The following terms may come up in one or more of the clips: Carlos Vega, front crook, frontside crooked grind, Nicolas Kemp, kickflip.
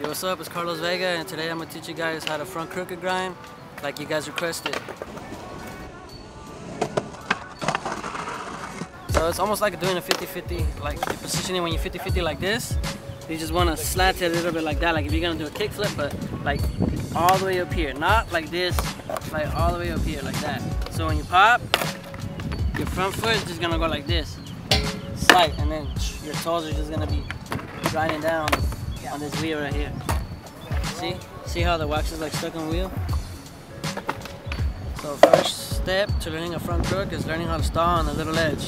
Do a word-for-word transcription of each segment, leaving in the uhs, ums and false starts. Yo, what's up? It's Carlos Vega, and today I'm gonna teach you guys how to front crooked grind like you guys requested. So it's almost like doing a fifty fifty, like you're positioning when you're fifty fifty like this. You just wanna slant it a little bit like that, like if you're gonna do a kickflip, but like all the way up here. Not like this, like all the way up here, like that. So when you pop, your front foot is just gonna go like this. Slide, and then your toes are just gonna be grinding down on this wheel right here. See? See how the wax is like stuck on the wheel? So first step to learning a front crook is learning how to stall on the little edge.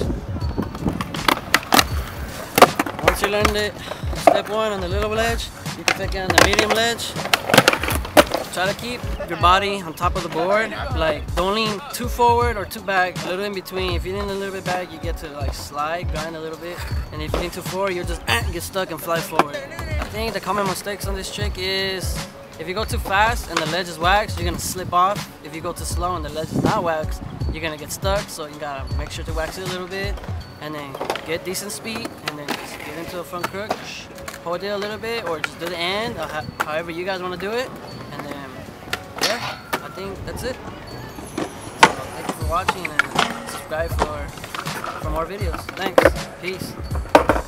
Once you learned it, step one on the little ledge, you can take it on the medium ledge. Try to keep your body on top of the board. Like, don't lean too forward or too back, a little in between. If you lean a little bit back, you get to like slide, grind a little bit. And if you lean too forward, you'll just eh, get stuck and fly forward. I think the common mistakes on this trick is if you go too fast and the ledge is waxed, you're gonna slip off. If you go too slow and the ledge is not waxed, you're gonna get stuck. So you gotta make sure to wax it a little bit and then get decent speed and then just get into a front crook, hold it a little bit or just do the end, or however you guys wanna do it. Yeah, I think that's it. So, thank you for watching and subscribe for, for more videos. Thanks. Peace.